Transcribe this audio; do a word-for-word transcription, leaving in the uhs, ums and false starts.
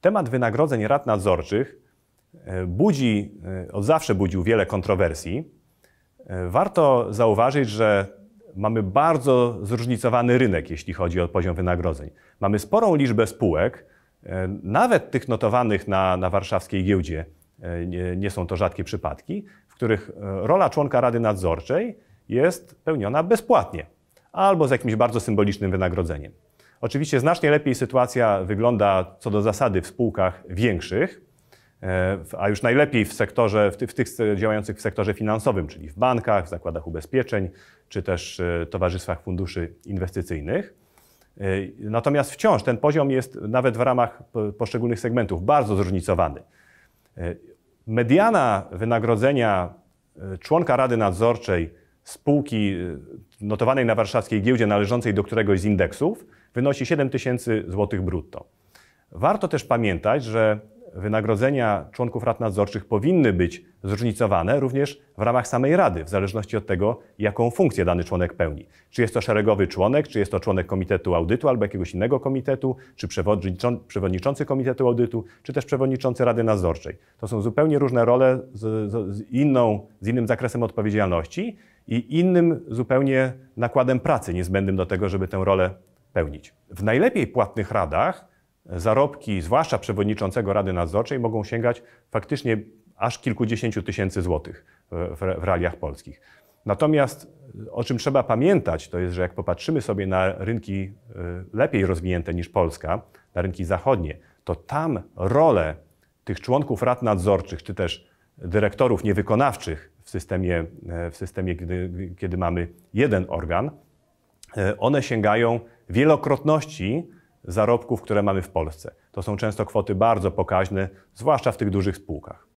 Temat wynagrodzeń rad nadzorczych budzi, od zawsze budził wiele kontrowersji. Warto zauważyć, że mamy bardzo zróżnicowany rynek, jeśli chodzi o poziom wynagrodzeń. Mamy sporą liczbę spółek, nawet tych notowanych na, na warszawskiej giełdzie. Nie, nie są to rzadkie przypadki, w których rola członka rady nadzorczej jest pełniona bezpłatnie albo z jakimś bardzo symbolicznym wynagrodzeniem. Oczywiście znacznie lepiej sytuacja wygląda co do zasady w spółkach większych, a już najlepiej w sektorze, w, ty, w tych działających w sektorze finansowym, czyli w bankach, w zakładach ubezpieczeń, czy też towarzystwach funduszy inwestycyjnych. Natomiast wciąż ten poziom jest nawet w ramach poszczególnych segmentów bardzo zróżnicowany. Mediana wynagrodzenia członka rady nadzorczej spółki notowanej na warszawskiej giełdzie należącej do któregoś z indeksów wynosi siedem tysięcy złotych brutto. Warto też pamiętać, że wynagrodzenia członków rad nadzorczych powinny być zróżnicowane również w ramach samej rady, w zależności od tego, jaką funkcję dany członek pełni. Czy jest to szeregowy członek, czy jest to członek komitetu audytu albo jakiegoś innego komitetu, czy przewodniczący komitetu audytu, czy też przewodniczący rady nadzorczej. To są zupełnie różne role z, z, inną, z innym zakresem odpowiedzialności i innym zupełnie nakładem pracy niezbędnym do tego, żeby tę rolę pełnić. W najlepiej płatnych radach zarobki, zwłaszcza przewodniczącego rady nadzorczej, mogą sięgać faktycznie aż kilkudziesięciu tysięcy złotych w realiach polskich. Natomiast o czym trzeba pamiętać, to jest, że jak popatrzymy sobie na rynki lepiej rozwinięte niż Polska, na rynki zachodnie, to tam rolę tych członków rad nadzorczych, czy też dyrektorów niewykonawczych w systemie, w systemie kiedy, kiedy mamy jeden organ, one sięgają wielokrotności zarobków, które mamy w Polsce. To są często kwoty bardzo pokaźne, zwłaszcza w tych dużych spółkach.